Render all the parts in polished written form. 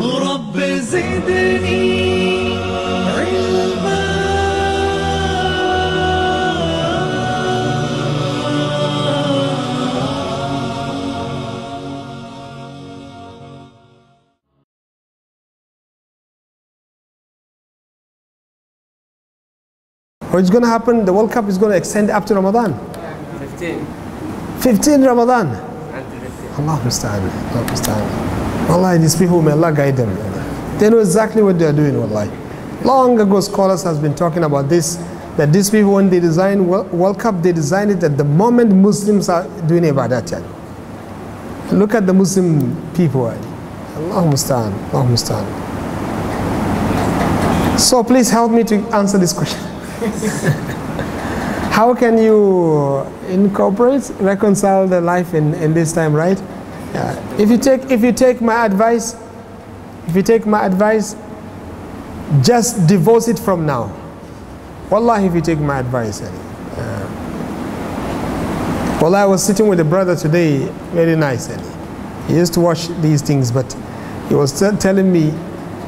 رب زدني علما What's going to happen? The World Cup is going to extend up to Ramadan. 15 Ramadan. Allah musta'an. Wallahi, these people, may Allah guide them. They know exactly what they are doing, wallahi. Long ago, scholars have been talking about this, that these people, when they design World Cup, they designed it at the moment Muslims are doing ibadat. Look at the Muslim people. Allah musta'an. Allah musta'an. So please help me to answer this question. How can you reconcile the life in this time, right? Yeah. If you take my advice, just divorce it from now. Wallahi, if you take my advice. Well, I was sitting with a brother today, very nice. He used to watch these things, but he was telling me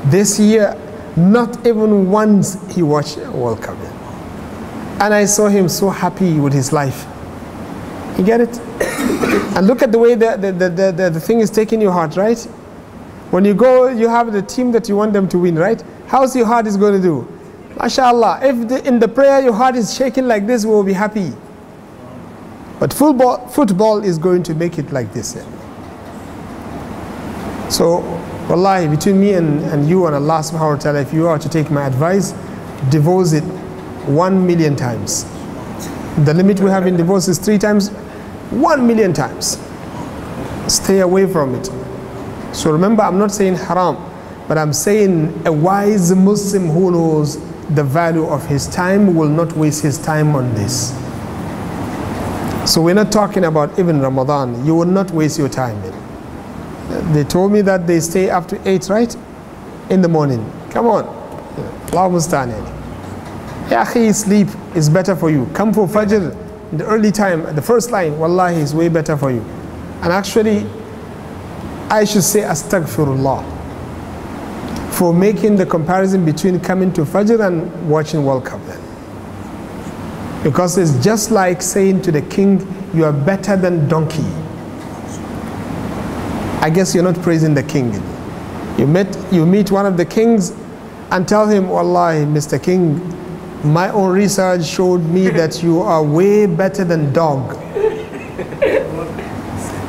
this year, not even once he watched World Cup. And I saw him so happy with his life. You get it? And look at the way the thing is taking your heart, right? When you go, you have the team that you want them to win, right? How's your heart is going to do? MashaAllah, if in the prayer your heart is shaking like this, we will be happy. But football is going to make it like this. So, wallahi, between me and you and Allah subhanahu wa ta'ala, if you are to take my advice, divorce it 1,000,000 times. The limit we have in divorce is 3 times, 1,000,000 times. Stay away from it. So remember, I'm not saying haram, but I'm saying a wise Muslim who knows the value of his time will not waste his time on this. So we're not talking about even Ramadan. You will not waste your time. They told me that they stay up to 8, right? In the morning. Come on. Allah musta'an. Ya akhi, sleep is better for you. Come for Fajr in the early time, the first line, wallahi, is way better for you. And actually, I should say astaghfirullah for making the comparison between coming to Fajr and watching World Cup then. Because it's just like saying to the king, you are better than donkey. I guess you're not praising the king. You meet one of the kings and tell him, wallahi, Mr. King, my own research showed me that you are way better than dog.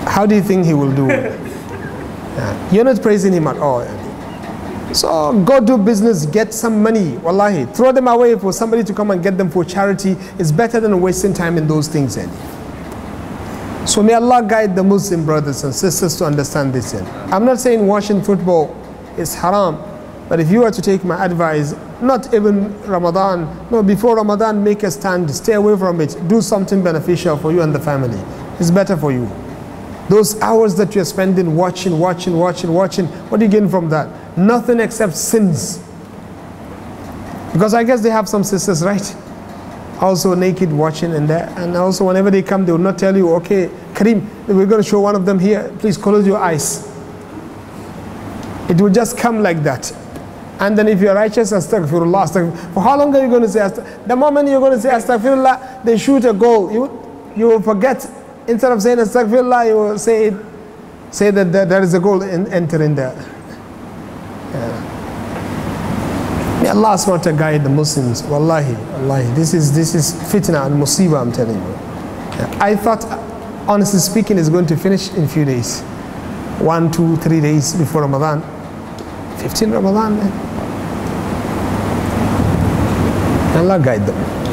How do you think he will do? Yeah. You're not praising him at all. So go do business, get some money, wallahi. Throw them away for somebody to come and get them for charity. It's better than wasting time in those things. So may Allah guide the Muslim brothers and sisters to understand this. I'm not saying watching football is haram, but if you are to take my advice, not even Ramadan, no, before Ramadan, make a stand, stay away from it, do something beneficial for you and the family. It's better for you. Those hours that you're spending watching, what do you gain from that? Nothing except sins. Because I guess they have some sisters, right? Also naked watching and that. And also whenever they come, they will not tell you, okay, Karim, we're going to show one of them here, please close your eyes. It will just come like that. And then if you are righteous, astaghfirullah, astaghfirullah. For how long are you going to say astaghfirullah? The moment you're going to say astaghfirullah, they shoot a goal. You will forget. Instead of saying astaghfirullah, you will say that there is a goal entering there. Yeah. May Allah subhanahu wa ta'ala guide the Muslims. Wallahi, wallahi. This is fitna and musibah, I'm telling you. Yeah. I thought, honestly speaking, it's going to finish in a few days. 1, 2, 3 days before Ramadan. 15 Ramadan, man. Allah guide them.